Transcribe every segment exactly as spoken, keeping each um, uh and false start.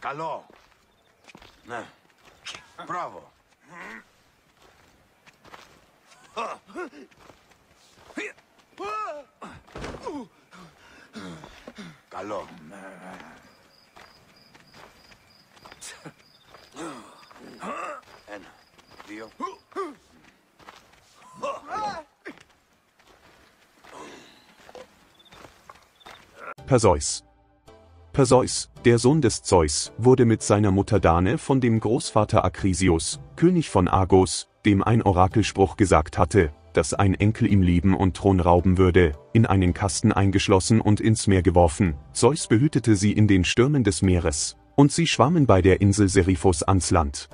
Καλό. Ναι. Μπράβο. Καλό. Ένα, δύο. Perseus. Perseus, der Sohn des Zeus, wurde mit seiner Mutter Danae von dem Großvater Akrisios, König von Argos, dem ein Orakelspruch gesagt hatte, dass ein Enkel ihm Leben und Thron rauben würde, in einen Kasten eingeschlossen und ins Meer geworfen. Zeus behütete sie in den Stürmen des Meeres, und sie schwammen bei der Insel Seriphos ans Land.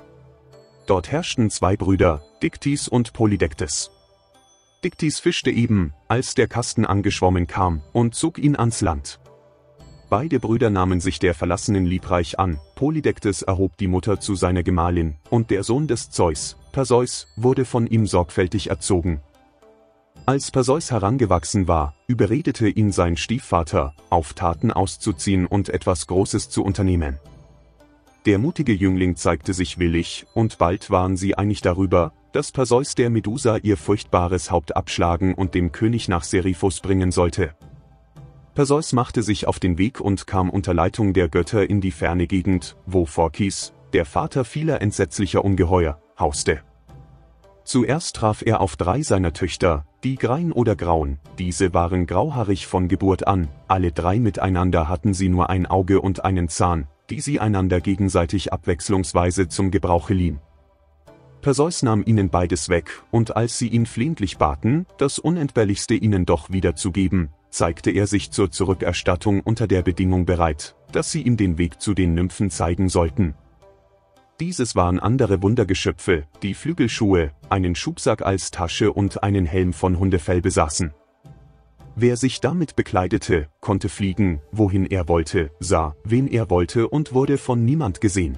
Dort herrschten zwei Brüder, Dictys und Polydektes. Dictys fischte eben, als der Kasten angeschwommen kam, und zog ihn ans Land. Beide Brüder nahmen sich der Verlassenen liebreich an, Polydektes erhob die Mutter zu seiner Gemahlin, und der Sohn des Zeus, Perseus, wurde von ihm sorgfältig erzogen. Als Perseus herangewachsen war, überredete ihn sein Stiefvater, auf Taten auszuziehen und etwas Großes zu unternehmen. Der mutige Jüngling zeigte sich willig, und bald waren sie einig darüber, dass Perseus der Medusa ihr furchtbares Haupt abschlagen und dem König nach Seriphos bringen sollte. Perseus machte sich auf den Weg und kam unter Leitung der Götter in die ferne Gegend, wo Phorkys, der Vater vieler entsetzlicher Ungeheuer, hauste. Zuerst traf er auf drei seiner Töchter, die Grein oder Graun, diese waren grauhaarig von Geburt an, alle drei miteinander hatten sie nur ein Auge und einen Zahn, die sie einander gegenseitig abwechslungsweise zum Gebrauche liehen. Perseus nahm ihnen beides weg, und als sie ihn flehentlich baten, das Unentbehrlichste ihnen doch wiederzugeben, zeigte er sich zur Zurückerstattung unter der Bedingung bereit, dass sie ihm den Weg zu den Nymphen zeigen sollten. Dieses waren andere Wundergeschöpfe, die Flügelschuhe, einen Schubsack als Tasche und einen Helm von Hundefell besaßen. Wer sich damit bekleidete, konnte fliegen, wohin er wollte, sah, wen er wollte und wurde von niemand gesehen.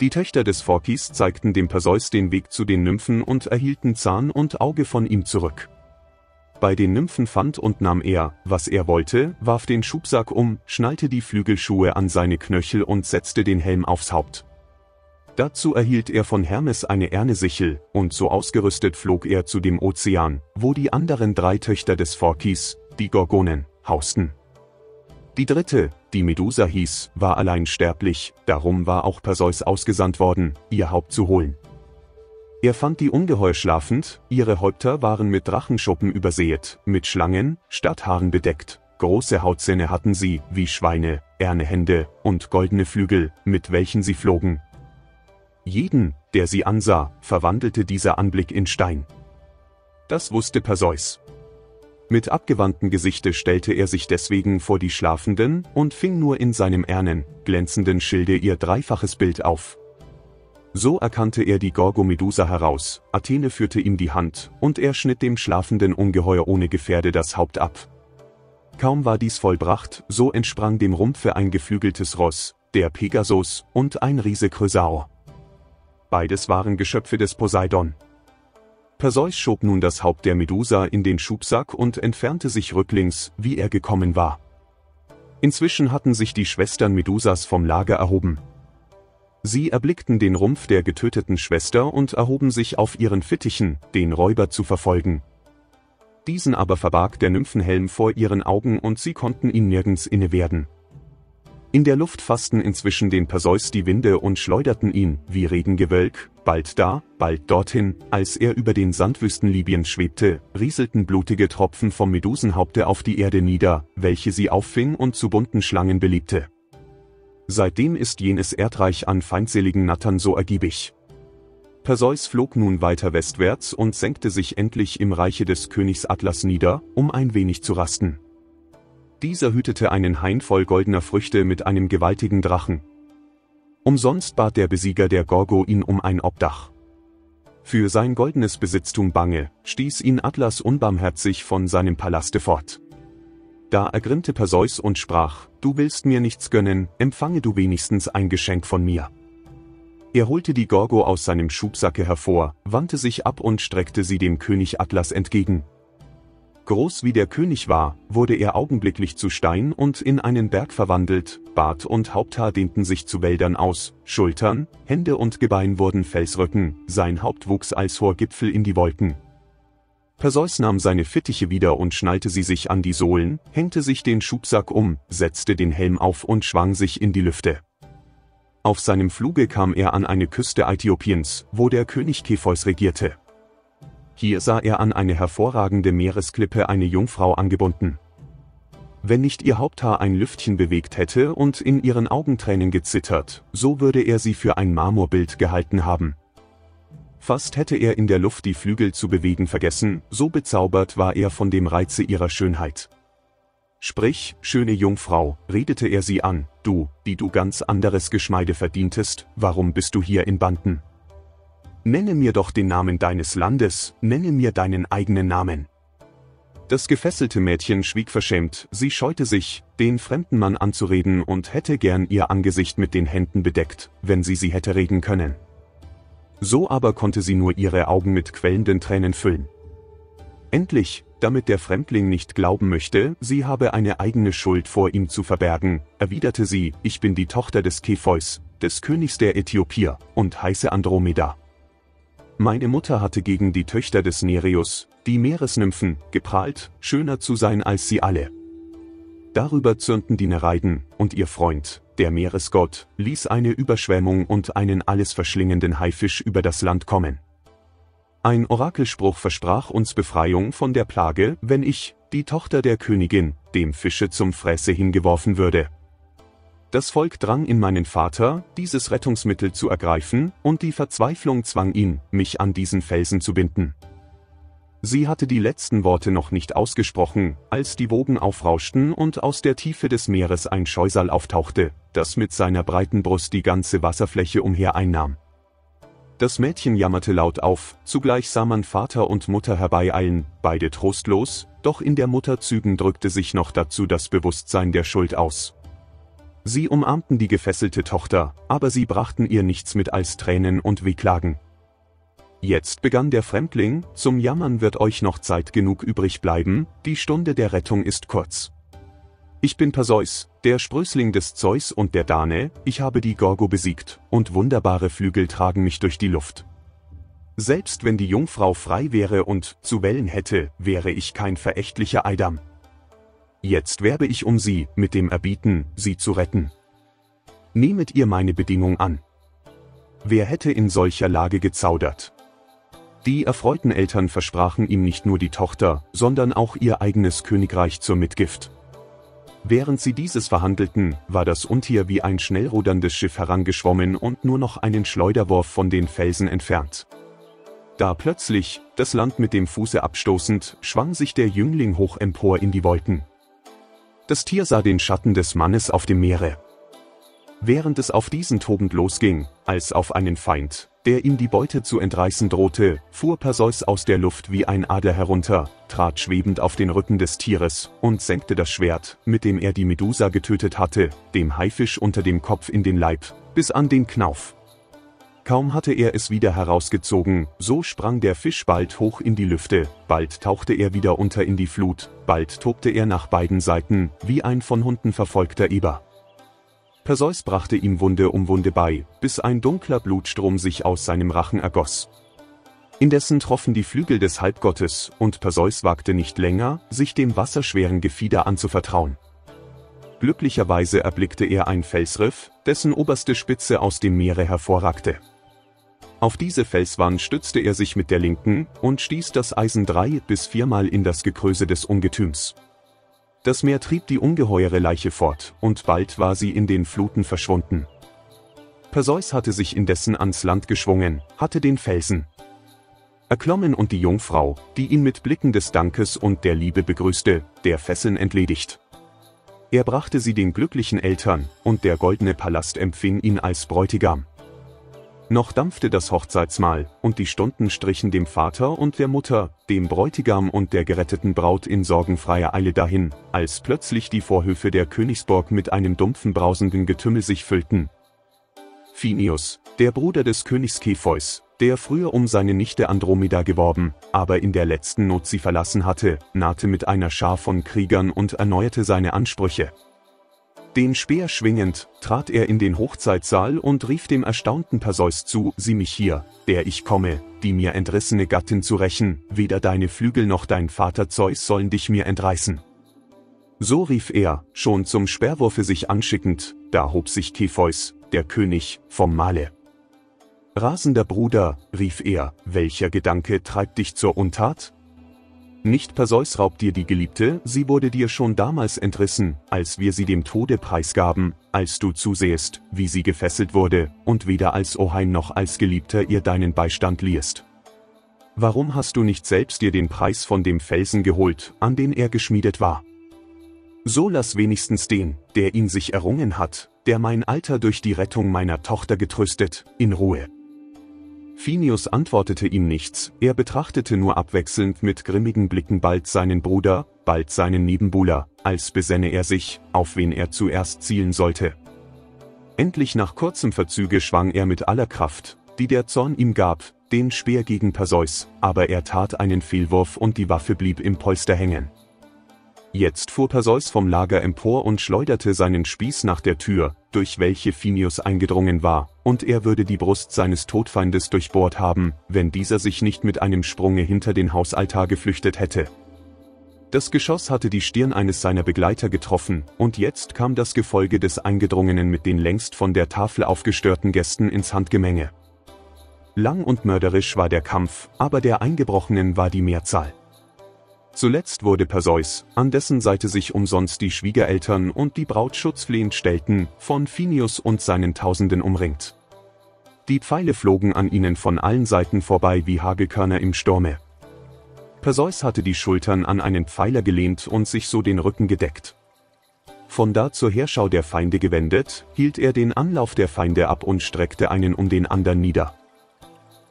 Die Töchter des Phorkys zeigten dem Perseus den Weg zu den Nymphen und erhielten Zahn und Auge von ihm zurück. Bei den Nymphen fand und nahm er, was er wollte, warf den Schubsack um, schnallte die Flügelschuhe an seine Knöchel und setzte den Helm aufs Haupt. Dazu erhielt er von Hermes eine Ernesichel, und so ausgerüstet flog er zu dem Ozean, wo die anderen drei Töchter des Phorkys, die Gorgonen, hausten. Die dritte, die Medusa hieß, war allein sterblich, darum war auch Perseus ausgesandt worden, ihr Haupt zu holen. Er fand die Ungeheuer schlafend, ihre Häupter waren mit Drachenschuppen übersät, mit Schlangen, statt Haaren bedeckt, große Hautzähne hatten sie, wie Schweine, Ernehände und goldene Flügel, mit welchen sie flogen. Jeden, der sie ansah, verwandelte dieser Anblick in Stein. Das wusste Perseus. Mit abgewandtem Gesichte stellte er sich deswegen vor die Schlafenden und fing nur in seinem ernen, glänzenden Schilde ihr dreifaches Bild auf. So erkannte er die Gorgomedusa heraus, Athene führte ihm die Hand, und er schnitt dem schlafenden Ungeheuer ohne Gefährde das Haupt ab. Kaum war dies vollbracht, so entsprang dem Rumpfe ein geflügeltes Ross, der Pegasus, und ein Riese Krösaor. Beides waren Geschöpfe des Poseidon. Perseus schob nun das Haupt der Medusa in den Schubsack und entfernte sich rücklings, wie er gekommen war. Inzwischen hatten sich die Schwestern Medusas vom Lager erhoben. Sie erblickten den Rumpf der getöteten Schwester und erhoben sich auf ihren Fittichen, den Räuber zu verfolgen. Diesen aber verbarg der Nymphenhelm vor ihren Augen und sie konnten ihn nirgends innewerden. In der Luft fassten inzwischen den Perseus die Winde und schleuderten ihn, wie Regengewölk, bald da, bald dorthin, als er über den Sandwüsten Libyens schwebte, rieselten blutige Tropfen vom Medusenhaupte auf die Erde nieder, welche sie auffing und zu bunten Schlangen belebte. Seitdem ist jenes Erdreich an feindseligen Nattern so ergiebig. Perseus flog nun weiter westwärts und senkte sich endlich im Reiche des Königs Atlas nieder, um ein wenig zu rasten. Dieser hütete einen Hain voll goldener Früchte mit einem gewaltigen Drachen. Umsonst bat der Besieger der Gorgo ihn um ein Obdach. Für sein goldenes Besitztum bange, stieß ihn Atlas unbarmherzig von seinem Palaste fort. Da ergrimmte Perseus und sprach, du willst mir nichts gönnen, empfange du wenigstens ein Geschenk von mir. Er holte die Gorgo aus seinem Schubsacke hervor, wandte sich ab und streckte sie dem König Atlas entgegen. Groß wie der König war, wurde er augenblicklich zu Stein und in einen Berg verwandelt, Bart und Haupthaar dehnten sich zu Wäldern aus, Schultern, Hände und Gebein wurden Felsröcken, sein Haupt wuchs als hoher Gipfel in die Wolken. Perseus nahm seine Fittiche wieder und schnallte sie sich an die Sohlen, hängte sich den Schubsack um, setzte den Helm auf und schwang sich in die Lüfte. Auf seinem Fluge kam er an eine Küste Äthiopiens, wo der König Cepheus regierte. Hier sah er an eine hervorragende Meeresklippe eine Jungfrau angebunden. Wenn nicht ihr Haupthaar ein Lüftchen bewegt hätte und in ihren Augen Tränen gezittert, so würde er sie für ein Marmorbild gehalten haben. Fast hätte er in der Luft die Flügel zu bewegen vergessen, so bezaubert war er von dem Reize ihrer Schönheit. Sprich, schöne Jungfrau, redete er sie an, du, die du ganz anderes Geschmeide verdientest, warum bist du hier in Banden? Nenne mir doch den Namen deines Landes, nenne mir deinen eigenen Namen. Das gefesselte Mädchen schwieg verschämt, sie scheute sich, den fremden Mann anzureden und hätte gern ihr Angesicht mit den Händen bedeckt, wenn sie sie hätte reden können. So aber konnte sie nur ihre Augen mit quellenden Tränen füllen. Endlich, damit der Fremdling nicht glauben möchte, sie habe eine eigene Schuld vor ihm zu verbergen, erwiderte sie, ich bin die Tochter des Cepheus, des Königs der Äthiopier, und heiße Andromeda. Meine Mutter hatte gegen die Töchter des Nereus, die Meeresnymphen, geprahlt, schöner zu sein als sie alle. Darüber zürnten die Nereiden, und ihr Freund, der Meeresgott, ließ eine Überschwemmung und einen alles verschlingenden Haifisch über das Land kommen. Ein Orakelspruch versprach uns Befreiung von der Plage, wenn ich, die Tochter der Königin, dem Fische zum Fresse hingeworfen würde. Das Volk drang in meinen Vater, dieses Rettungsmittel zu ergreifen, und die Verzweiflung zwang ihn, mich an diesen Felsen zu binden. Sie hatte die letzten Worte noch nicht ausgesprochen, als die Wogen aufrauschten und aus der Tiefe des Meeres ein Scheusal auftauchte, das mit seiner breiten Brust die ganze Wasserfläche umher einnahm. Das Mädchen jammerte laut auf, zugleich sah man Vater und Mutter herbeieilen, beide trostlos, doch in der Mutter Zügen drückte sich noch dazu das Bewusstsein der Schuld aus. Sie umarmten die gefesselte Tochter, aber sie brachten ihr nichts mit als Tränen und Wehklagen. Jetzt begann der Fremdling, zum Jammern wird euch noch Zeit genug übrig bleiben, die Stunde der Rettung ist kurz. Ich bin Perseus, der Sprößling des Zeus und der Danae, ich habe die Gorgo besiegt, und wunderbare Flügel tragen mich durch die Luft. Selbst wenn die Jungfrau frei wäre und zu Wellen hätte, wäre ich kein verächtlicher Eidam. Jetzt werbe ich um sie, mit dem Erbieten, sie zu retten. Nehmet ihr meine Bedingung an. Wer hätte in solcher Lage gezaudert? Die erfreuten Eltern versprachen ihm nicht nur die Tochter, sondern auch ihr eigenes Königreich zur Mitgift. Während sie dieses verhandelten, war das Untier wie ein schnell ruderndes Schiff herangeschwommen und nur noch einen Schleuderwurf von den Felsen entfernt. Da plötzlich, das Land mit dem Fuße abstoßend, schwang sich der Jüngling hoch empor in die Wolken. Das Tier sah den Schatten des Mannes auf dem Meere. Während es auf diesen tobend losging, als auf einen Feind, der ihm die Beute zu entreißen drohte, fuhr Perseus aus der Luft wie ein Adler herunter, trat schwebend auf den Rücken des Tieres und senkte das Schwert, mit dem er die Medusa getötet hatte, dem Haifisch unter dem Kopf in den Leib, bis an den Knauf. Kaum hatte er es wieder herausgezogen, so sprang der Fisch bald hoch in die Lüfte, bald tauchte er wieder unter in die Flut, bald tobte er nach beiden Seiten, wie ein von Hunden verfolgter Eber. Perseus brachte ihm Wunde um Wunde bei, bis ein dunkler Blutstrom sich aus seinem Rachen ergoss. Indessen troffen die Flügel des Halbgottes, und Perseus wagte nicht länger, sich dem wasserschweren Gefieder anzuvertrauen. Glücklicherweise erblickte er ein Felsriff, dessen oberste Spitze aus dem Meere hervorragte. Auf diese Felswand stützte er sich mit der linken und stieß das Eisen drei bis viermal in das Gekröse des Ungetüms. Das Meer trieb die ungeheure Leiche fort, und bald war sie in den Fluten verschwunden. Perseus hatte sich indessen ans Land geschwungen, hatte den Felsen erklommen und die Jungfrau, die ihn mit Blicken des Dankes und der Liebe begrüßte, der Fesseln entledigt. Er brachte sie den glücklichen Eltern, und der goldene Palast empfing ihn als Bräutigam. Noch dampfte das Hochzeitsmahl, und die Stunden strichen dem Vater und der Mutter, dem Bräutigam und der geretteten Braut in sorgenfreier Eile dahin, als plötzlich die Vorhöfe der Königsburg mit einem dumpfen brausenden Getümmel sich füllten. Phineus, der Bruder des Königs Cepheus, der früher um seine Nichte Andromeda geworben, aber in der letzten Not sie verlassen hatte, nahte mit einer Schar von Kriegern und erneuerte seine Ansprüche. Den Speer schwingend, trat er in den Hochzeitssaal und rief dem erstaunten Perseus zu: Sieh mich hier, der ich komme, die mir entrissene Gattin zu rächen, weder deine Flügel noch dein Vater Zeus sollen dich mir entreißen. So rief er, schon zum Speerwurfe sich anschickend, da hob sich Cepheus, der König, vom Mahle. Rasender Bruder, rief er, welcher Gedanke treibt dich zur Untat? Nicht Perseus raubt dir die Geliebte, sie wurde dir schon damals entrissen, als wir sie dem Tode preisgaben, als du zusehest, wie sie gefesselt wurde, und weder als Oheim noch als Geliebter ihr deinen Beistand liehst. Warum hast du nicht selbst dir den Preis von dem Felsen geholt, an den er geschmiedet war? So lass wenigstens den, der ihn sich errungen hat, der mein Alter durch die Rettung meiner Tochter getröstet, in Ruhe. Phineus antwortete ihm nichts, er betrachtete nur abwechselnd mit grimmigen Blicken bald seinen Bruder, bald seinen Nebenbuhler, als besänne er sich, auf wen er zuerst zielen sollte. Endlich nach kurzem Verzüge schwang er mit aller Kraft, die der Zorn ihm gab, den Speer gegen Perseus, aber er tat einen Fehlwurf und die Waffe blieb im Polster hängen. Jetzt fuhr Perseus vom Lager empor und schleuderte seinen Spieß nach der Tür, durch welche Phineus eingedrungen war, und er würde die Brust seines Todfeindes durchbohrt haben, wenn dieser sich nicht mit einem Sprunge hinter den Hausaltar geflüchtet hätte. Das Geschoss hatte die Stirn eines seiner Begleiter getroffen, und jetzt kam das Gefolge des Eingedrungenen mit den längst von der Tafel aufgestörten Gästen ins Handgemenge. Lang und mörderisch war der Kampf, aber der Eingebrochenen war die Mehrzahl. Zuletzt wurde Perseus, an dessen Seite sich umsonst die Schwiegereltern und die Braut schutzflehend stellten, von Phineus und seinen Tausenden umringt. Die Pfeile flogen an ihnen von allen Seiten vorbei wie Hagelkörner im Sturme. Perseus hatte die Schultern an einen Pfeiler gelehnt und sich so den Rücken gedeckt. Von da zur Heerschau der Feinde gewendet, hielt er den Anlauf der Feinde ab und streckte einen um den anderen nieder.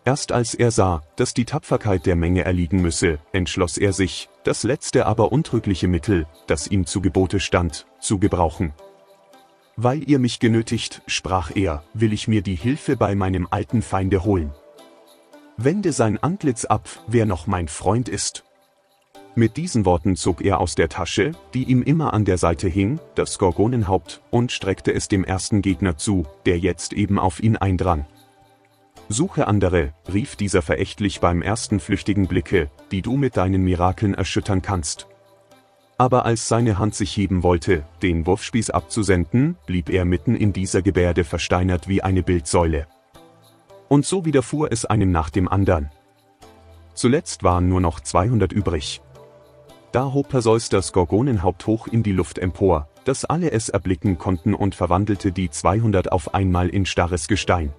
Erst als er sah, dass die Tapferkeit der Menge erliegen müsse, entschloss er sich, das letzte aber untrügliche Mittel, das ihm zu Gebote stand, zu gebrauchen. Weil ihr mich genötigt, sprach er, will ich mir die Hilfe bei meinem alten Feinde holen. Wende sein Antlitz ab, wer noch mein Freund ist. Mit diesen Worten zog er aus der Tasche, die ihm immer an der Seite hing, das Gorgonenhaupt, und streckte es dem ersten Gegner zu, der jetzt eben auf ihn eindrang. Suche andere, rief dieser verächtlich beim ersten flüchtigen Blicke, die du mit deinen Mirakeln erschüttern kannst. Aber als seine Hand sich heben wollte, den Wurfspieß abzusenden, blieb er mitten in dieser Gebärde versteinert wie eine Bildsäule. Und so widerfuhr es einem nach dem anderen. Zuletzt waren nur noch zweihundert übrig. Da hob Perseus das Gorgonenhaupt hoch in die Luft empor, dass alle es erblicken konnten und verwandelte die zweihundert auf einmal in starres Gestein.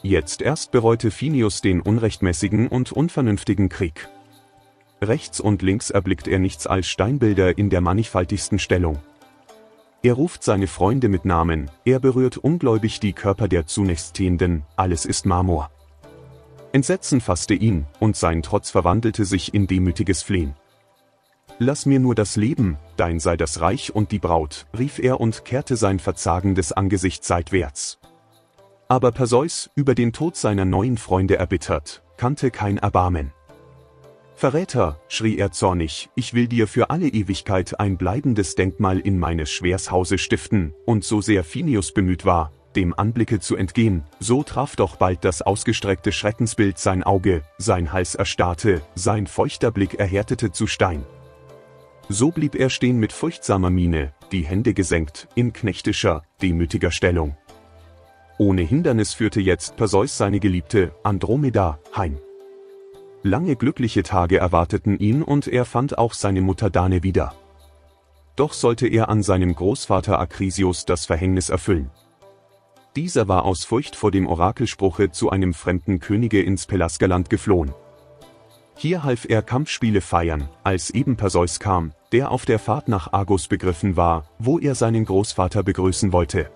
Jetzt erst bereute Phineus den unrechtmäßigen und unvernünftigen Krieg. Rechts und links erblickt er nichts als Steinbilder in der mannigfaltigsten Stellung. Er ruft seine Freunde mit Namen, er berührt ungläubig die Körper der Zunächststehenden, alles ist Marmor. Entsetzen fasste ihn, und sein Trotz verwandelte sich in demütiges Flehen. Lass mir nur das Leben, dein sei das Reich und die Braut, rief er und kehrte sein verzagendes Angesicht seitwärts. Aber Perseus, über den Tod seiner neuen Freunde erbittert, kannte kein Erbarmen. Verräter, schrie er zornig, ich will dir für alle Ewigkeit ein bleibendes Denkmal in meines Schwers Hause stiften, und so sehr Phineus bemüht war, dem Anblicke zu entgehen, so traf doch bald das ausgestreckte Schreckensbild sein Auge, sein Hals erstarrte, sein feuchter Blick erhärtete zu Stein. So blieb er stehen mit furchtsamer Miene, die Hände gesenkt, in knechtischer, demütiger Stellung. Ohne Hindernis führte jetzt Perseus seine Geliebte, Andromeda, heim. Lange glückliche Tage erwarteten ihn und er fand auch seine Mutter Danae wieder. Doch sollte er an seinem Großvater Akrisios das Verhängnis erfüllen. Dieser war aus Furcht vor dem Orakelspruche zu einem fremden Könige ins Pelasgerland geflohen. Hier half er Kampfspiele feiern, als eben Perseus kam, der auf der Fahrt nach Argos begriffen war, wo er seinen Großvater begrüßen wollte.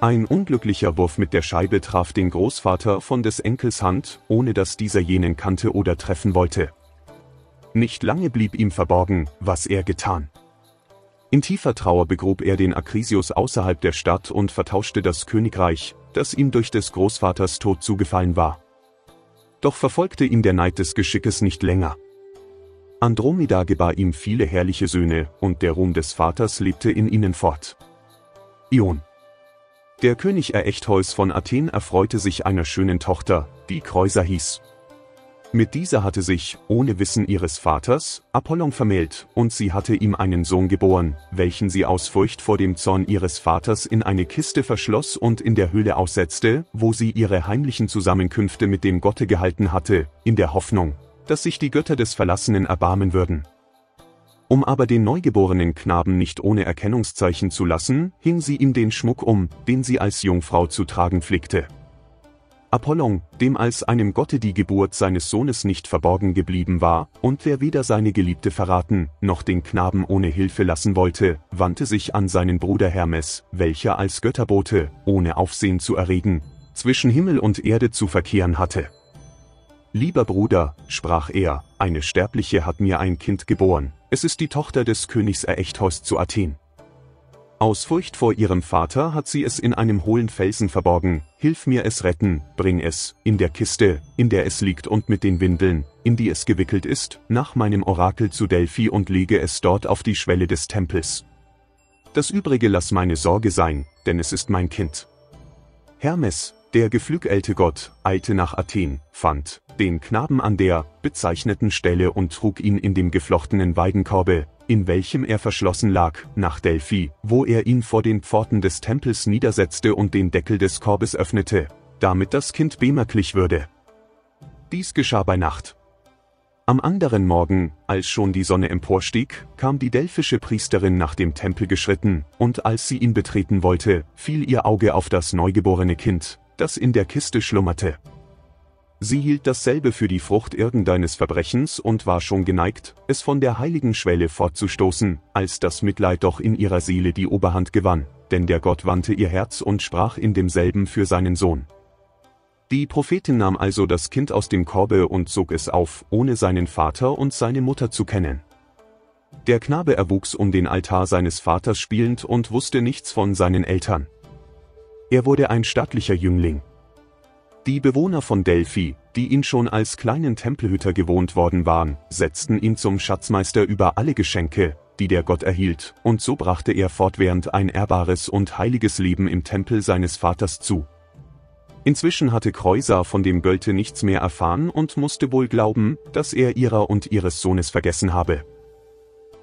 Ein unglücklicher Wurf mit der Scheibe traf den Großvater von des Enkels Hand, ohne dass dieser jenen kannte oder treffen wollte. Nicht lange blieb ihm verborgen, was er getan. In tiefer Trauer begrub er den Akrisios außerhalb der Stadt und vertauschte das Königreich, das ihm durch des Großvaters Tod zugefallen war, Doch verfolgte ihn der Neid des Geschickes nicht länger. Andromeda gebar ihm viele herrliche Söhne, und der Ruhm des Vaters lebte in ihnen fort. Ion. Der König Aechthes von Athen erfreute sich einer schönen Tochter, die Kreusa hieß. Mit dieser hatte sich, ohne Wissen ihres Vaters, Apollon vermählt, und sie hatte ihm einen Sohn geboren, welchen sie aus Furcht vor dem Zorn ihres Vaters in eine Kiste verschloss und in der Höhle aussetzte, wo sie ihre heimlichen Zusammenkünfte mit dem Gotte gehalten hatte, in der Hoffnung, dass sich die Götter des Verlassenen erbarmen würden. Um aber den neugeborenen Knaben nicht ohne Erkennungszeichen zu lassen, hing sie ihm den Schmuck um, den sie als Jungfrau zu tragen pflegte. Apollon, dem als einem Gotte die Geburt seines Sohnes nicht verborgen geblieben war, und der weder seine Geliebte verraten, noch den Knaben ohne Hilfe lassen wollte, wandte sich an seinen Bruder Hermes, welcher als Götterbote, ohne Aufsehen zu erregen, zwischen Himmel und Erde zu verkehren hatte. »Lieber Bruder«, sprach er, »eine Sterbliche hat mir ein Kind geboren, es ist die Tochter des Königs Aechthes zu Athen. Aus Furcht vor ihrem Vater hat sie es in einem hohlen Felsen verborgen, hilf mir es retten, bring es, in der Kiste, in der es liegt und mit den Windeln, in die es gewickelt ist, nach meinem Orakel zu Delphi und lege es dort auf die Schwelle des Tempels. Das Übrige lass meine Sorge sein, denn es ist mein Kind.« Hermes, der geflügelte Gott, eilte nach Athen, fand den Knaben an der bezeichneten Stelle und trug ihn in dem geflochtenen Weidenkorbe, in welchem er verschlossen lag, nach Delphi, wo er ihn vor den Pforten des Tempels niedersetzte und den Deckel des Korbes öffnete, damit das Kind bemerklich würde. Dies geschah bei Nacht. Am anderen Morgen, als schon die Sonne emporstieg, kam die delphische Priesterin nach dem Tempel geschritten, und als sie ihn betreten wollte, fiel ihr Auge auf das neugeborene Kind, das in der Kiste schlummerte. Sie hielt dasselbe für die Frucht irgendeines Verbrechens und war schon geneigt, es von der heiligen Schwelle fortzustoßen, als das Mitleid doch in ihrer Seele die Oberhand gewann, denn der Gott wandte ihr Herz und sprach in demselben für seinen Sohn. Die Prophetin nahm also das Kind aus dem Korbe und zog es auf, ohne seinen Vater und seine Mutter zu kennen. Der Knabe erwuchs um den Altar seines Vaters spielend und wusste nichts von seinen Eltern. Er wurde ein stattlicher Jüngling. Die Bewohner von Delphi, die ihn schon als kleinen Tempelhüter gewohnt worden waren, setzten ihn zum Schatzmeister über alle Geschenke, die der Gott erhielt, und so brachte er fortwährend ein ehrbares und heiliges Leben im Tempel seines Vaters zu. Inzwischen hatte Kreusa von dem Götte nichts mehr erfahren und musste wohl glauben, dass er ihrer und ihres Sohnes vergessen habe.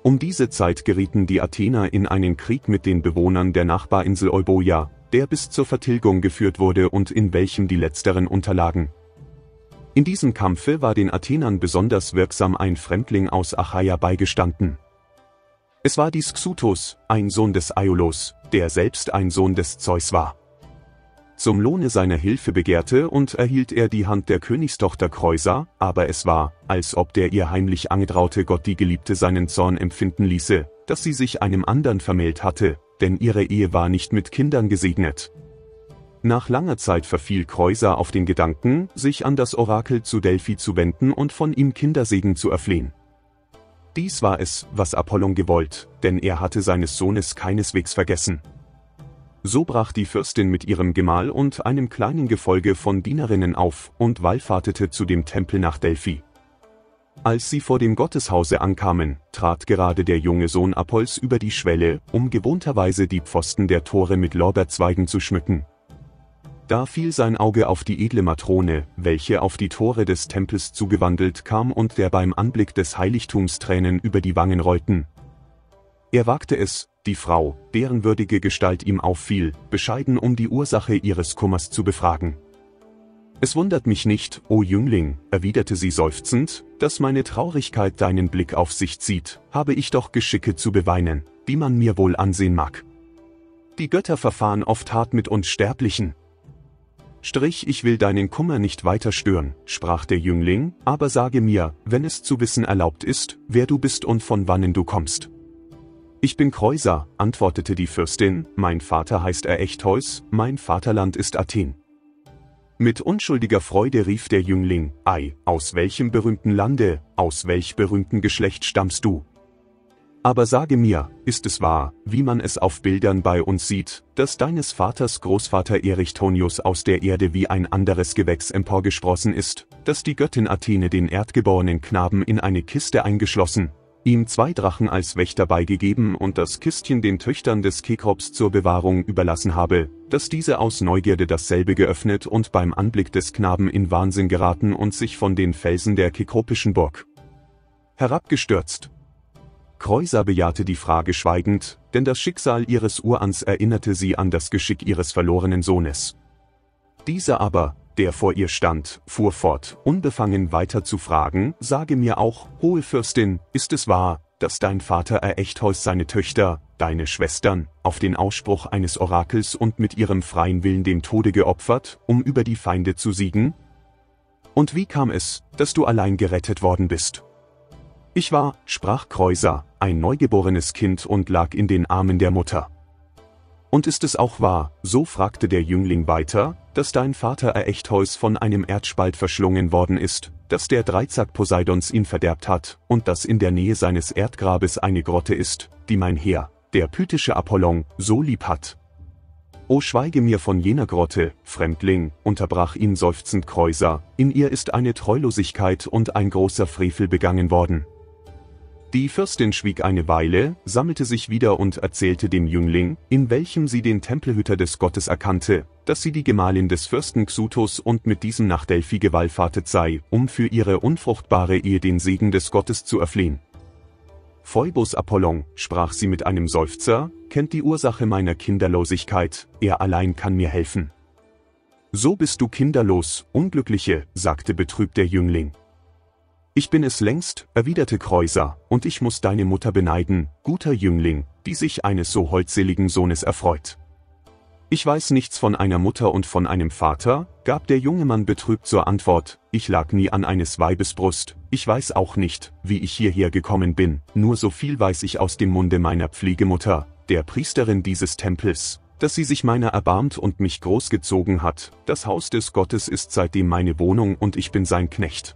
Um diese Zeit gerieten die Athener in einen Krieg mit den Bewohnern der Nachbarinsel Euboja, der bis zur Vertilgung geführt wurde und in welchem die letzteren unterlagen. In diesem Kampfe war den Athenern besonders wirksam ein Fremdling aus Achaia beigestanden. Es war dies Xuthus, ein Sohn des Aiolos, der selbst ein Sohn des Zeus war. Zum Lohne seiner Hilfe begehrte und erhielt er die Hand der Königstochter Kreusa, aber es war, als ob der ihr heimlich angetraute Gott die Geliebte seinen Zorn empfinden ließe, dass sie sich einem anderen vermählt hatte, denn ihre Ehe war nicht mit Kindern gesegnet. Nach langer Zeit verfiel Kreusa auf den Gedanken, sich an das Orakel zu Delphi zu wenden und von ihm Kindersegen zu erflehen. Dies war es, was Apollon gewollt, denn er hatte seines Sohnes keineswegs vergessen. So brach die Fürstin mit ihrem Gemahl und einem kleinen Gefolge von Dienerinnen auf und wallfahrtete zu dem Tempel nach Delphi. Als sie vor dem Gotteshause ankamen, trat gerade der junge Sohn Apolls über die Schwelle, um gewohnterweise die Pfosten der Tore mit Lorbeerzweigen zu schmücken. Da fiel sein Auge auf die edle Matrone, welche auf die Tore des Tempels zugewandelt kam und der beim Anblick des Heiligtums Tränen über die Wangen rollten. Er wagte es, die Frau, deren würdige Gestalt ihm auffiel, bescheiden um die Ursache ihres Kummers zu befragen. »Es wundert mich nicht, o Jüngling«, erwiderte sie seufzend, »dass meine Traurigkeit deinen Blick auf sich zieht, habe ich doch Geschicke zu beweinen, die man mir wohl ansehen mag. Die Götter verfahren oft hart mit uns Sterblichen.« »Strich, ich will deinen Kummer nicht weiter stören«, sprach der Jüngling, »aber sage mir, wenn es zu wissen erlaubt ist, wer du bist und von wannen du kommst.« »Ich bin Kreusa«, antwortete die Fürstin, »mein Vater heißt Aechthes, mein Vaterland ist Athen.« Mit unschuldiger Freude rief der Jüngling, »Ei, aus welchem berühmten Lande, aus welch berühmtem Geschlecht stammst du?« Aber sage mir, ist es wahr, wie man es auf Bildern bei uns sieht, dass deines Vaters Großvater Erichthonius aus der Erde wie ein anderes Gewächs emporgesprossen ist, dass die Göttin Athene den erdgeborenen Knaben in eine Kiste eingeschlossen, ihm zwei Drachen als Wächter beigegeben und das Kistchen den Töchtern des Kekrops zur Bewahrung überlassen habe, dass diese aus Neugierde dasselbe geöffnet und beim Anblick des Knaben in Wahnsinn geraten und sich von den Felsen der kekropischen Burg herabgestürzt? Kreusa bejahte die Frage schweigend, denn das Schicksal ihres Urahns erinnerte sie an das Geschick ihres verlorenen Sohnes. Dieser aber, der vor ihr stand, fuhr fort, unbefangen weiter zu fragen: Sage mir auch, hohe Fürstin, ist es wahr, dass dein Vater Erechtheus seine Töchter, deine Schwestern, auf den Ausspruch eines Orakels und mit ihrem freien Willen dem Tode geopfert, um über die Feinde zu siegen? Und wie kam es, dass du allein gerettet worden bist? Ich war, sprach Kreusa, ein neugeborenes Kind und lag in den Armen der Mutter. Und ist es auch wahr, so fragte der Jüngling weiter, dass dein Vater Erechtheus von einem Erdspalt verschlungen worden ist, dass der Dreizack Poseidons ihn verderbt hat, und dass in der Nähe seines Erdgrabes eine Grotte ist, die mein Herr, der pythische Apollon, so lieb hat? O schweige mir von jener Grotte, Fremdling, unterbrach ihn seufzend Kreusa, in ihr ist eine Treulosigkeit und ein großer Frevel begangen worden. Die Fürstin schwieg eine Weile, sammelte sich wieder und erzählte dem Jüngling, in welchem sie den Tempelhüter des Gottes erkannte, dass sie die Gemahlin des Fürsten Xuthus und mit diesem nach Delphi gewallfahrtet sei, um für ihre unfruchtbare Ehe den Segen des Gottes zu erflehen. Phoebus Apollon, sprach sie mit einem Seufzer, kennt die Ursache meiner Kinderlosigkeit, er allein kann mir helfen. So bist du kinderlos, Unglückliche, sagte betrübt der Jüngling. Ich bin es längst, erwiderte Kreusa, und ich muss deine Mutter beneiden, guter Jüngling, die sich eines so holdseligen Sohnes erfreut. Ich weiß nichts von einer Mutter und von einem Vater, gab der junge Mann betrübt zur Antwort, ich lag nie an eines Weibes Brust, ich weiß auch nicht, wie ich hierher gekommen bin, nur so viel weiß ich aus dem Munde meiner Pflegemutter, der Priesterin dieses Tempels, dass sie sich meiner erbarmt und mich großgezogen hat, das Haus des Gottes ist seitdem meine Wohnung und ich bin sein Knecht.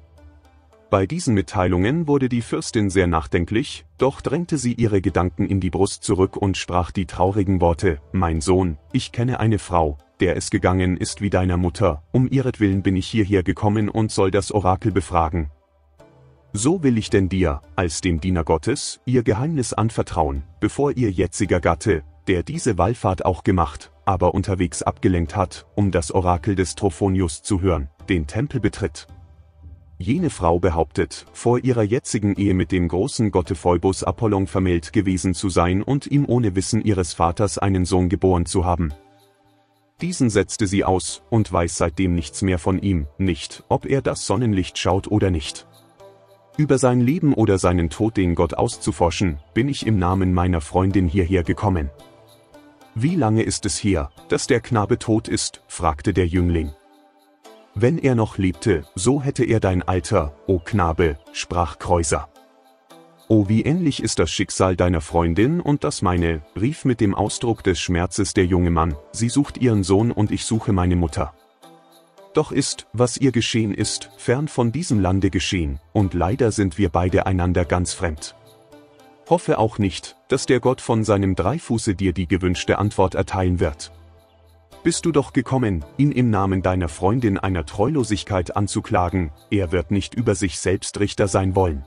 Bei diesen Mitteilungen wurde die Fürstin sehr nachdenklich, doch drängte sie ihre Gedanken in die Brust zurück und sprach die traurigen Worte, mein Sohn, ich kenne eine Frau, der es gegangen ist wie deiner Mutter, um ihretwillen bin ich hierher gekommen und soll das Orakel befragen. So will ich denn dir, als dem Diener Gottes, ihr Geheimnis anvertrauen, bevor ihr jetziger Gatte, der diese Wallfahrt auch gemacht, aber unterwegs abgelenkt hat, um das Orakel des Trophonius zu hören, den Tempel betritt. Jene Frau behauptet, vor ihrer jetzigen Ehe mit dem großen Gotte Phoebus Apollon vermählt gewesen zu sein und ihm ohne Wissen ihres Vaters einen Sohn geboren zu haben. Diesen setzte sie aus und weiß seitdem nichts mehr von ihm, nicht, ob er das Sonnenlicht schaut oder nicht. Über sein Leben oder seinen Tod den Gott auszuforschen, bin ich im Namen meiner Freundin hierher gekommen. Wie lange ist es her, dass der Knabe tot ist? Fragte der Jüngling. Wenn er noch lebte, so hätte er dein Alter, o Knabe, sprach Kreusa. O wie ähnlich ist das Schicksal deiner Freundin und das meine, rief mit dem Ausdruck des Schmerzes der junge Mann, sie sucht ihren Sohn und ich suche meine Mutter. Doch ist, was ihr geschehen ist, fern von diesem Lande geschehen, und leider sind wir beide einander ganz fremd. Hoffe auch nicht, dass der Gott von seinem Dreifuße dir die gewünschte Antwort erteilen wird. Bist du doch gekommen, ihn im Namen deiner Freundin einer Treulosigkeit anzuklagen, er wird nicht über sich selbst Richter sein wollen.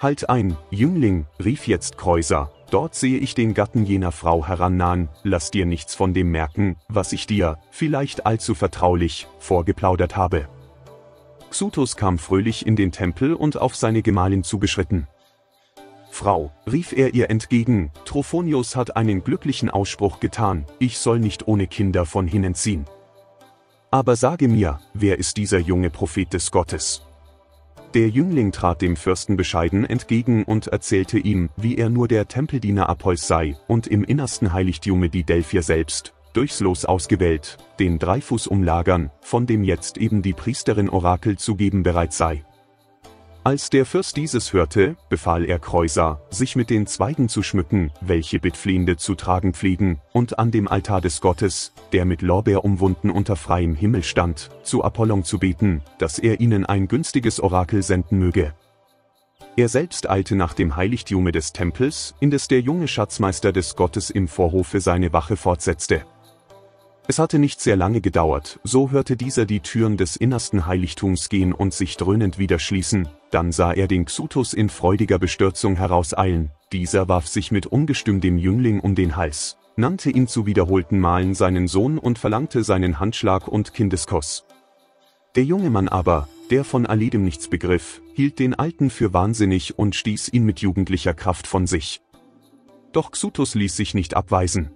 Halt ein, Jüngling, rief jetzt Kreusa, dort sehe ich den Gatten jener Frau herannahen, lass dir nichts von dem merken, was ich dir, vielleicht allzu vertraulich, vorgeplaudert habe. Xuthus kam fröhlich in den Tempel und auf seine Gemahlin zugeschritten. Frau, rief er ihr entgegen, Trophonius hat einen glücklichen Ausspruch getan, ich soll nicht ohne Kinder von hinnen ziehen. Aber sage mir, wer ist dieser junge Prophet des Gottes? Der Jüngling trat dem Fürsten bescheiden entgegen und erzählte ihm, wie er nur der Tempeldiener Apollos sei und im innersten Heiligtume die Delphier selbst, durchs Los ausgewählt, den Dreifuß umlagern, von dem jetzt eben die Priesterin Orakel zu geben bereit sei. Als der Fürst dieses hörte, befahl er Kreusa, sich mit den Zweigen zu schmücken, welche Bittflehende zu tragen pflegen, und an dem Altar des Gottes, der mit Lorbeer umwunden unter freiem Himmel stand, zu Apollon zu beten, dass er ihnen ein günstiges Orakel senden möge. Er selbst eilte nach dem Heiligtume des Tempels, indes der junge Schatzmeister des Gottes im Vorhofe seine Wache fortsetzte. Es hatte nicht sehr lange gedauert, so hörte dieser die Türen des innersten Heiligtums gehen und sich dröhnend wieder schließen, dann sah er den Xuthus in freudiger Bestürzung herauseilen, dieser warf sich mit Ungestüm dem Jüngling um den Hals, nannte ihn zu wiederholten Malen seinen Sohn und verlangte seinen Handschlag und Kindeskuss. Der junge Mann aber, der von alledem nichts begriff, hielt den Alten für wahnsinnig und stieß ihn mit jugendlicher Kraft von sich. Doch Xuthus ließ sich nicht abweisen.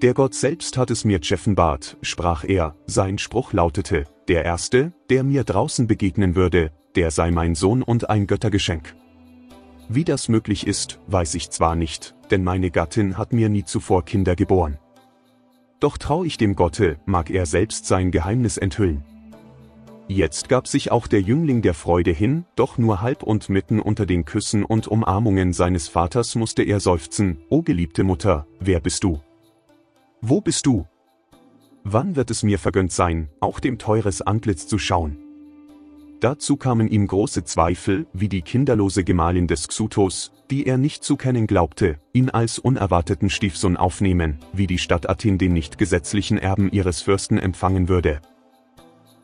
Der Gott selbst hat es mir geoffenbart, sprach er, sein Spruch lautete, der Erste, der mir draußen begegnen würde, der sei mein Sohn und ein Göttergeschenk. Wie das möglich ist, weiß ich zwar nicht, denn meine Gattin hat mir nie zuvor Kinder geboren. Doch trau ich dem Gotte, mag er selbst sein Geheimnis enthüllen. Jetzt gab sich auch der Jüngling der Freude hin, doch nur halb und mitten unter den Küssen und Umarmungen seines Vaters musste er seufzen, o geliebte Mutter, wer bist du? Wo bist du? Wann wird es mir vergönnt sein, auch dem teures Antlitz zu schauen? Dazu kamen ihm große Zweifel, wie die kinderlose Gemahlin des Xuthus, die er nicht zu kennen glaubte, ihn als unerwarteten Stiefsohn aufnehmen, wie die Stadt Athen den nicht gesetzlichen Erben ihres Fürsten empfangen würde.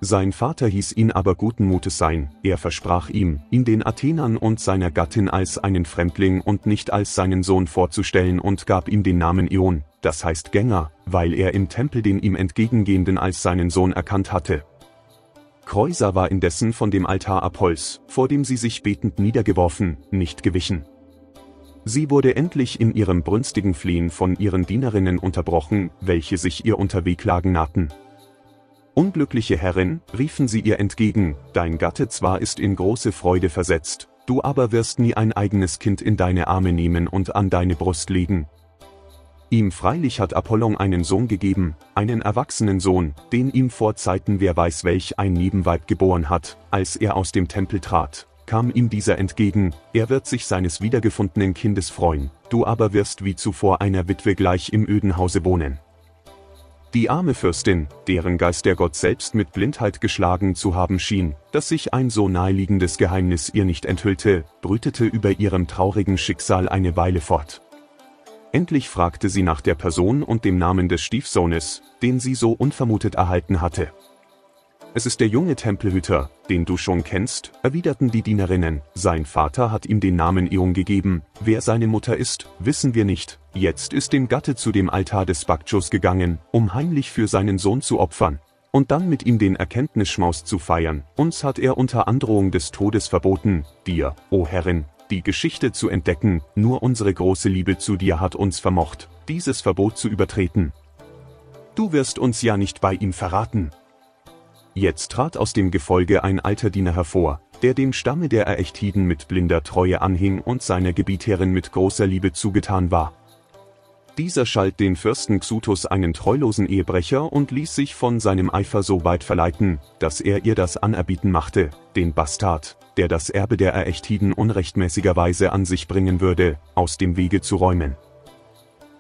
Sein Vater hieß ihn aber guten Mutes sein, er versprach ihm, ihn den Athenern und seiner Gattin als einen Fremdling und nicht als seinen Sohn vorzustellen und gab ihm den Namen Ion, das heißt Gänger, weil er im Tempel den ihm entgegengehenden als seinen Sohn erkannt hatte. Kreusa war indessen von dem Altar Apolls, vor dem sie sich betend niedergeworfen, nicht gewichen. Sie wurde endlich in ihrem brünstigen Flehen von ihren Dienerinnen unterbrochen, welche sich ihr unter Wehklagen nahten. Unglückliche Herrin, riefen sie ihr entgegen, dein Gatte zwar ist in große Freude versetzt, du aber wirst nie ein eigenes Kind in deine Arme nehmen und an deine Brust legen. Ihm freilich hat Apollon einen Sohn gegeben, einen erwachsenen Sohn, den ihm vor Zeiten wer weiß welch ein Nebenweib geboren hat, als er aus dem Tempel trat, kam ihm dieser entgegen, er wird sich seines wiedergefundenen Kindes freuen, du aber wirst wie zuvor einer Witwe gleich im öden Hause wohnen. Die arme Fürstin, deren Geist der Gott selbst mit Blindheit geschlagen zu haben schien, dass sich ein so naheliegendes Geheimnis ihr nicht enthüllte, brütete über ihrem traurigen Schicksal eine Weile fort. Endlich fragte sie nach der Person und dem Namen des Stiefsohnes, den sie so unvermutet erhalten hatte. Es ist der junge Tempelhüter, den du schon kennst, erwiderten die Dienerinnen, sein Vater hat ihm den Namen Ion gegeben, wer seine Mutter ist, wissen wir nicht, jetzt ist dem Gatte zu dem Altar des Bakchus gegangen, um heimlich für seinen Sohn zu opfern, und dann mit ihm den Erkenntnisschmaus zu feiern, uns hat er unter Androhung des Todes verboten, dir, o Herrin, die Geschichte zu entdecken, nur unsere große Liebe zu dir hat uns vermocht, dieses Verbot zu übertreten. Du wirst uns ja nicht bei ihm verraten. Jetzt trat aus dem Gefolge ein alter Diener hervor, der dem Stamme der Aechtiden mit blinder Treue anhing und seiner Gebieterin mit großer Liebe zugetan war. Dieser schalt den Fürsten Xuthus einen treulosen Ehebrecher und ließ sich von seinem Eifer so weit verleiten, dass er ihr das Anerbieten machte, den Bastard, der das Erbe der Aechtiden unrechtmäßigerweise an sich bringen würde, aus dem Wege zu räumen.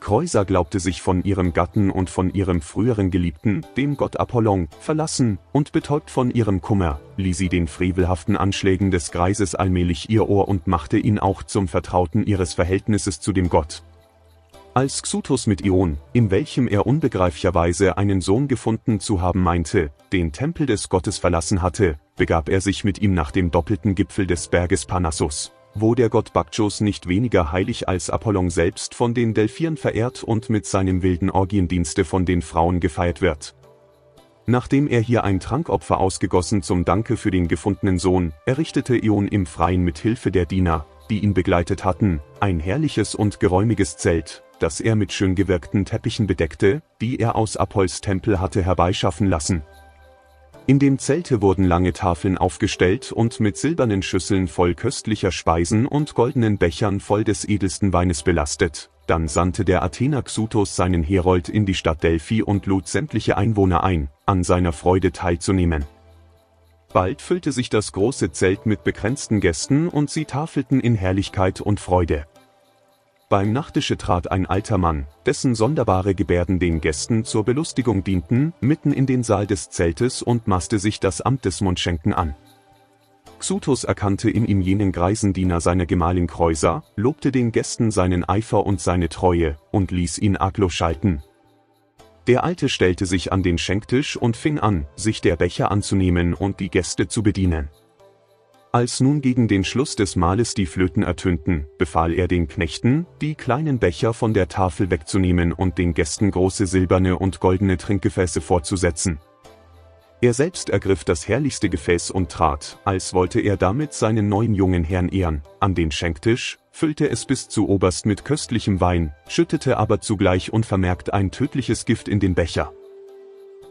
Kreusa glaubte sich von ihrem Gatten und von ihrem früheren Geliebten, dem Gott Apollon, verlassen, und betäubt von ihrem Kummer, lieh sie den frevelhaften Anschlägen des Greises allmählich ihr Ohr und machte ihn auch zum Vertrauten ihres Verhältnisses zu dem Gott. Als Xuthus mit Ion, in welchem er unbegreiflicherweise einen Sohn gefunden zu haben meinte, den Tempel des Gottes verlassen hatte, begab er sich mit ihm nach dem doppelten Gipfel des Berges Parnassus, wo der Gott Bakchus nicht weniger heilig als Apollon selbst von den Delphiern verehrt und mit seinem wilden Orgiendienste von den Frauen gefeiert wird. Nachdem er hier ein Trankopfer ausgegossen zum Danke für den gefundenen Sohn, errichtete Ion im Freien mit Hilfe der Diener, die ihn begleitet hatten, ein herrliches und geräumiges Zelt, das er mit schön gewirkten Teppichen bedeckte, die er aus Apolls Tempel hatte herbeischaffen lassen. In dem Zelte wurden lange Tafeln aufgestellt und mit silbernen Schüsseln voll köstlicher Speisen und goldenen Bechern voll des edelsten Weines belastet. Dann sandte der Athener Xuthus seinen Herold in die Stadt Delphi und lud sämtliche Einwohner ein, an seiner Freude teilzunehmen. Bald füllte sich das große Zelt mit begrenzten Gästen und sie tafelten in Herrlichkeit und Freude. Beim Nachtische trat ein alter Mann, dessen sonderbare Gebärden den Gästen zur Belustigung dienten, mitten in den Saal des Zeltes und maßte sich das Amt des Mundschenken an. Xuthus erkannte in ihm jenen greisen Diener seiner Gemahlin Kreusa, lobte den Gästen seinen Eifer und seine Treue, und ließ ihn arglos schalten. Der Alte stellte sich an den Schenktisch und fing an, sich der Becher anzunehmen und die Gäste zu bedienen. Als nun gegen den Schluss des Mahles die Flöten ertönten, befahl er den Knechten, die kleinen Becher von der Tafel wegzunehmen und den Gästen große silberne und goldene Trinkgefäße vorzusetzen. Er selbst ergriff das herrlichste Gefäß und trat, als wollte er damit seinen neuen jungen Herrn ehren, an den Schenktisch, füllte es bis zu oberst mit köstlichem Wein, schüttete aber zugleich unvermerkt ein tödliches Gift in den Becher.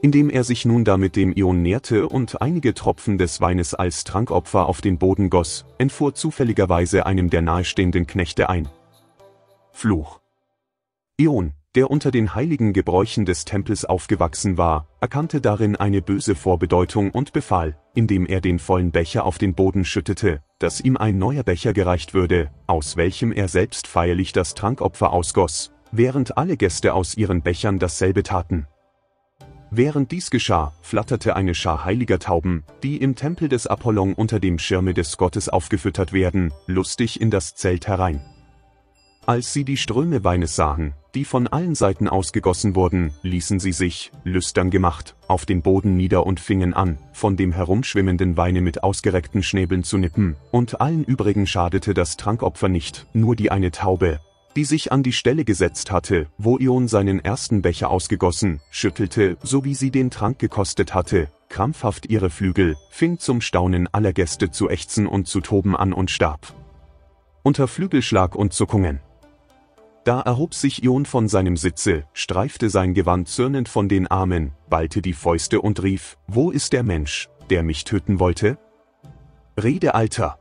Indem er sich nun damit dem Ion näherte und einige Tropfen des Weines als Trankopfer auf den Boden goss, entfuhr zufälligerweise einem der nahestehenden Knechte ein Fluch. Ion, der unter den heiligen Gebräuchen des Tempels aufgewachsen war, erkannte darin eine böse Vorbedeutung und befahl, indem er den vollen Becher auf den Boden schüttete, dass ihm ein neuer Becher gereicht würde, aus welchem er selbst feierlich das Trankopfer ausgoss, während alle Gäste aus ihren Bechern dasselbe taten. Während dies geschah, flatterte eine Schar heiliger Tauben, die im Tempel des Apollon unter dem Schirme des Gottes aufgefüttert werden, lustig in das Zelt herein. Als sie die Ströme Weines sahen, die von allen Seiten ausgegossen wurden, ließen sie sich, lüstern gemacht, auf den Boden nieder und fingen an, von dem herumschwimmenden Weine mit ausgereckten Schnäbeln zu nippen, und allen übrigen schadete das Trankopfer nicht, nur die eine Taube, die sich an die Stelle gesetzt hatte, wo Ion seinen ersten Becher ausgegossen, schüttelte, so wie sie den Trank gekostet hatte, krampfhaft ihre Flügel, fing zum Staunen aller Gäste zu ächzen und zu toben an und starb. Unter Flügelschlag und Zuckungen. Da erhob sich Ion von seinem Sitze, streifte sein Gewand zürnend von den Armen, ballte die Fäuste und rief, »Wo ist der Mensch, der mich töten wollte? Rede, Alter!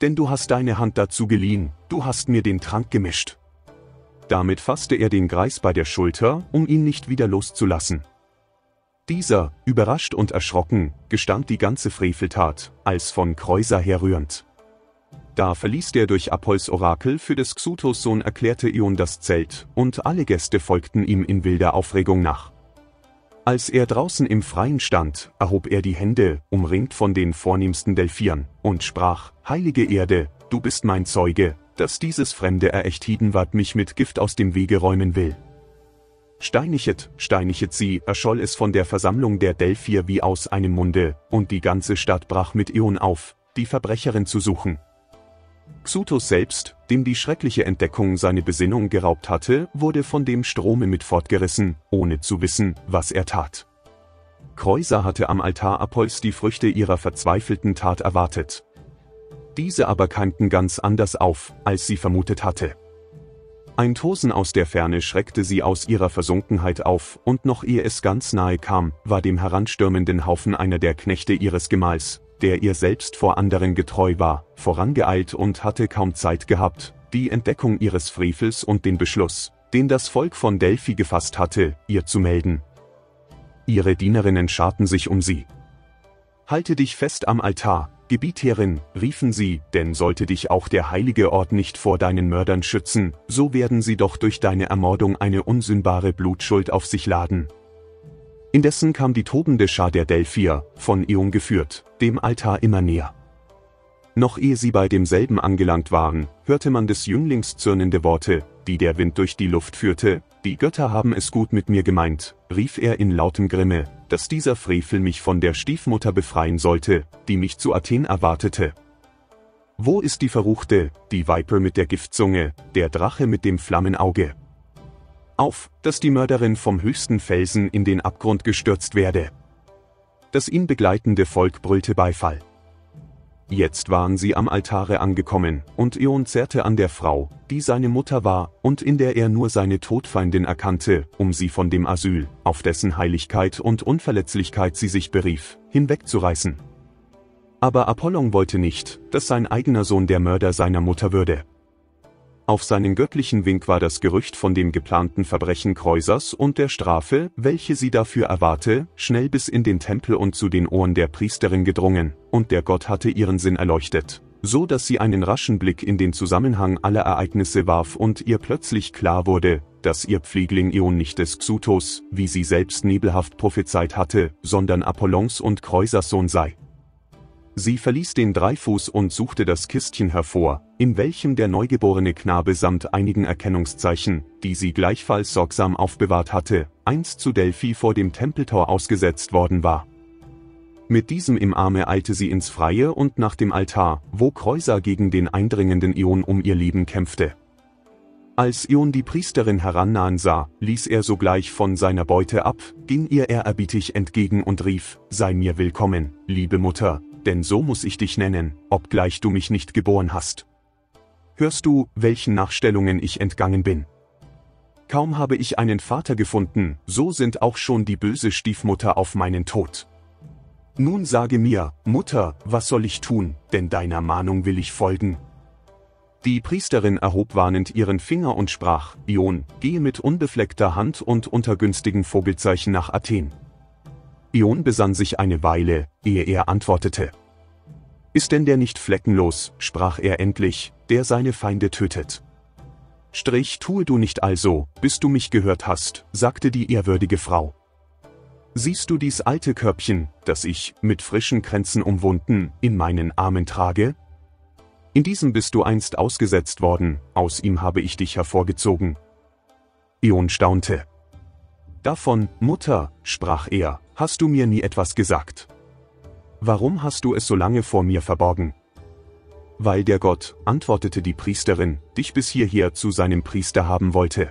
Denn du hast deine Hand dazu geliehen, du hast mir den Trank gemischt.« Damit fasste er den Greis bei der Schulter, um ihn nicht wieder loszulassen. Dieser, überrascht und erschrocken, gestand die ganze Freveltat, als von Kreusa herrührend. Da verließ der durch Apolls Orakel für des Xuthus Sohn erklärte Ion das Zelt, und alle Gäste folgten ihm in wilder Aufregung nach. Als er draußen im Freien stand, erhob er die Hände, umringt von den vornehmsten Delphiern, und sprach, »Heilige Erde, du bist mein Zeuge, dass dieses fremde Erechtidenwart mich mit Gift aus dem Wege räumen will. Steinigtet, steinigtet sie«, erscholl es von der Versammlung der Delphier wie aus einem Munde, und die ganze Stadt brach mit Ion auf, die Verbrecherin zu suchen. Xuthus selbst, dem die schreckliche Entdeckung seine Besinnung geraubt hatte, wurde von dem Strome mit fortgerissen, ohne zu wissen, was er tat. Kreusa hatte am Altar Apolls die Früchte ihrer verzweifelten Tat erwartet. Diese aber keimten ganz anders auf, als sie vermutet hatte. Ein Tosen aus der Ferne schreckte sie aus ihrer Versunkenheit auf, und noch ehe es ganz nahe kam, war dem heranstürmenden Haufen einer der Knechte ihres Gemahls, der ihr selbst vor anderen getreu war, vorangeeilt und hatte kaum Zeit gehabt, die Entdeckung ihres Frevels und den Beschluss, den das Volk von Delphi gefasst hatte, ihr zu melden. Ihre Dienerinnen scharten sich um sie. »Halte dich fest am Altar, Gebieterin«, riefen sie, »denn sollte dich auch der heilige Ort nicht vor deinen Mördern schützen, so werden sie doch durch deine Ermordung eine unsühnbare Blutschuld auf sich laden.« Indessen kam die tobende Schar der Delphier, von Ion geführt, dem Altar immer näher. Noch ehe sie bei demselben angelangt waren, hörte man des Jünglings zürnende Worte, die der Wind durch die Luft führte, »Die Götter haben es gut mit mir gemeint«, rief er in lautem Grimme, dass dieser Frevel mich von der Stiefmutter befreien sollte, die mich zu Athen erwartete. Wo ist die Verruchte, die Viper mit der Giftzunge, der Drache mit dem Flammenauge? Auf, dass die Mörderin vom höchsten Felsen in den Abgrund gestürzt werde. Das ihn begleitende Volk brüllte Beifall. Jetzt waren sie am Altare angekommen, und Ion zerrte an der Frau, die seine Mutter war, und in der er nur seine Todfeindin erkannte, um sie von dem Asyl, auf dessen Heiligkeit und Unverletzlichkeit sie sich berief, hinwegzureißen. Aber Apollon wollte nicht, dass sein eigener Sohn der Mörder seiner Mutter würde. Auf seinen göttlichen Wink war das Gerücht von dem geplanten Verbrechen Kreusers und der Strafe, welche sie dafür erwarte, schnell bis in den Tempel und zu den Ohren der Priesterin gedrungen, und der Gott hatte ihren Sinn erleuchtet, so dass sie einen raschen Blick in den Zusammenhang aller Ereignisse warf und ihr plötzlich klar wurde, dass ihr Pflegling Ion nicht des Xuthus, wie sie selbst nebelhaft prophezeit hatte, sondern Apollons und Kreusers Sohn sei. Sie verließ den Dreifuß und suchte das Kistchen hervor, in welchem der neugeborene Knabe samt einigen Erkennungszeichen, die sie gleichfalls sorgsam aufbewahrt hatte, einst zu Delphi vor dem Tempeltor ausgesetzt worden war. Mit diesem im Arme eilte sie ins Freie und nach dem Altar, wo Kreusa gegen den eindringenden Ion um ihr Leben kämpfte. Als Ion die Priesterin herannahen sah, ließ er sogleich von seiner Beute ab, ging ihr ehrerbietig entgegen und rief: „Sei mir willkommen, liebe Mutter, denn so muss ich dich nennen, obgleich du mich nicht geboren hast. Hörst du, welchen Nachstellungen ich entgangen bin? Kaum habe ich einen Vater gefunden, so sind auch schon die böse Stiefmutter auf meinen Tod. Nun sage mir, Mutter, was soll ich tun, denn deiner Mahnung will ich folgen." Die Priesterin erhob warnend ihren Finger und sprach: „Ion, gehe mit unbefleckter Hand und unter günstigen Vogelzeichen nach Athen." Ion besann sich eine Weile, ehe er antwortete. „Ist denn der nicht fleckenlos", sprach er endlich, „der seine Feinde tötet? Strich tue du nicht also, bis du mich gehört hast", sagte die ehrwürdige Frau. „Siehst du dies alte Körbchen, das ich, mit frischen Kränzen umwunden, in meinen Armen trage? In diesem bist du einst ausgesetzt worden, aus ihm habe ich dich hervorgezogen." Ion staunte. „Davon, Mutter", sprach er, „hast du mir nie etwas gesagt. Warum hast du es so lange vor mir verborgen?" „Weil der Gott", antwortete die Priesterin, „dich bis hierher zu seinem Priester haben wollte.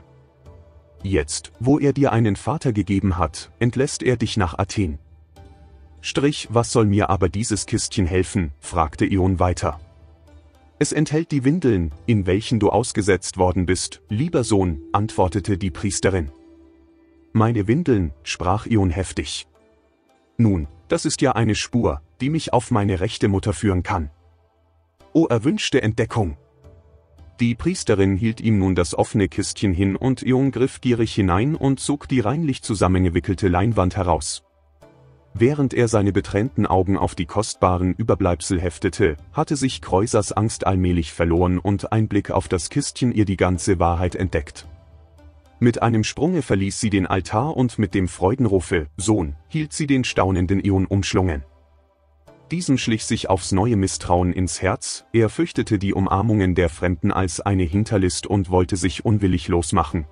Jetzt, wo er dir einen Vater gegeben hat, entlässt er dich nach Athen." „Strich, was soll mir aber dieses Kistchen helfen?", fragte Ion weiter. „Es enthält die Windeln, in welchen du ausgesetzt worden bist, lieber Sohn", antwortete die Priesterin. „Meine Windeln", sprach Ion heftig. „Nun, das ist ja eine Spur, die mich auf meine rechte Mutter führen kann. O erwünschte Entdeckung." Die Priesterin hielt ihm nun das offene Kistchen hin und Ion griff gierig hinein und zog die reinlich zusammengewickelte Leinwand heraus. Während er seine betränten Augen auf die kostbaren Überbleibsel heftete, hatte sich Kreusers Angst allmählich verloren und ein Blick auf das Kistchen ihr die ganze Wahrheit entdeckt. Mit einem Sprunge verließ sie den Altar und mit dem Freudenrufe „Sohn" hielt sie den staunenden Ion umschlungen. Diesem schlich sich aufs neue Misstrauen ins Herz, er fürchtete die Umarmungen der Fremden als eine Hinterlist und wollte sich unwillig losmachen.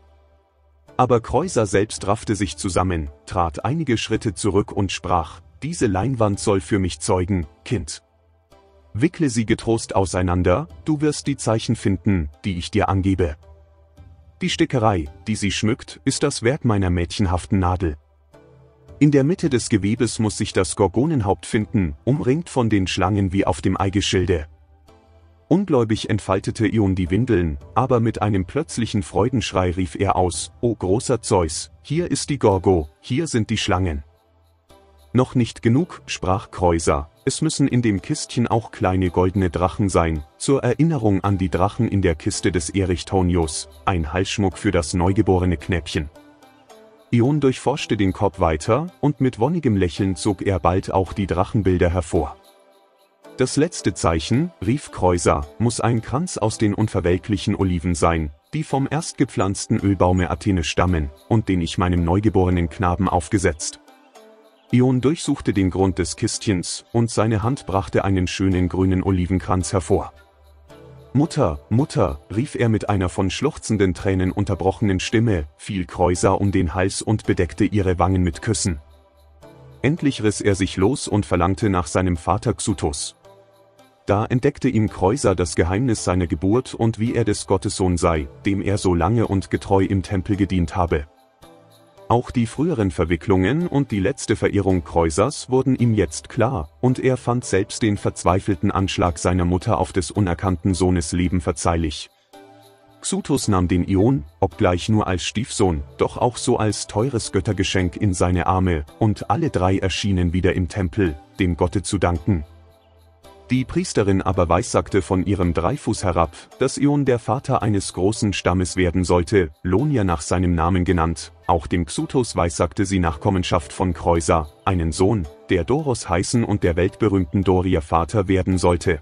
Aber Kreusa selbst raffte sich zusammen, trat einige Schritte zurück und sprach: „Diese Leinwand soll für mich zeugen, Kind. Wickle sie getrost auseinander, du wirst die Zeichen finden, die ich dir angebe. Die Stickerei, die sie schmückt, ist das Werk meiner mädchenhaften Nadel. In der Mitte des Gewebes muss sich das Gorgonenhaupt finden, umringt von den Schlangen wie auf dem Eigeschilde." Ungläubig entfaltete Ion die Windeln, aber mit einem plötzlichen Freudenschrei rief er aus: „O großer Zeus, hier ist die Gorgo, hier sind die Schlangen." „Noch nicht genug", sprach Kreusa, „es müssen in dem Kistchen auch kleine goldene Drachen sein, zur Erinnerung an die Drachen in der Kiste des Erichtonios, ein Halsschmuck für das neugeborene Knäbchen." Ion durchforschte den Korb weiter, und mit wonnigem Lächeln zog er bald auch die Drachenbilder hervor. „Das letzte Zeichen", rief Kreusa, „muss ein Kranz aus den unverwelklichen Oliven sein, die vom erstgepflanzten Ölbaume Athene stammen, und den ich meinem neugeborenen Knaben aufgesetzt." Ion durchsuchte den Grund des Kistchens, und seine Hand brachte einen schönen grünen Olivenkranz hervor. „Mutter, Mutter", rief er mit einer von schluchzenden Tränen unterbrochenen Stimme, fiel Kreusa um den Hals und bedeckte ihre Wangen mit Küssen. Endlich riss er sich los und verlangte nach seinem Vater Xuthus. Da entdeckte ihm Kreusa das Geheimnis seiner Geburt und wie er des Gottessohn sei, dem er so lange und getreu im Tempel gedient habe. Auch die früheren Verwicklungen und die letzte Verirrung Kreusas wurden ihm jetzt klar, und er fand selbst den verzweifelten Anschlag seiner Mutter auf des unerkannten Sohnes Leben verzeihlich. Xuthus nahm den Ion, obgleich nur als Stiefsohn, doch auch so als teures Göttergeschenk in seine Arme, und alle drei erschienen wieder im Tempel, dem Gotte zu danken. Die Priesterin aber weissagte von ihrem Dreifuß herab, dass Ion der Vater eines großen Stammes werden sollte, Lonia nach seinem Namen genannt. Auch dem Xuthus weissagte sie Nachkommenschaft von Kreusa, einen Sohn, der Doros heißen und der weltberühmten Doria Vater werden sollte.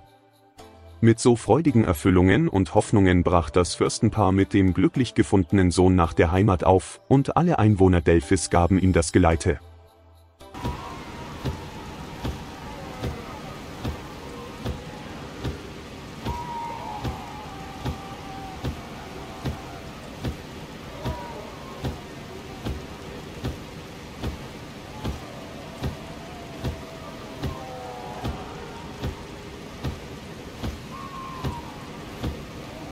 Mit so freudigen Erfüllungen und Hoffnungen brach das Fürstenpaar mit dem glücklich gefundenen Sohn nach der Heimat auf, und alle Einwohner Delphis gaben ihm das Geleite.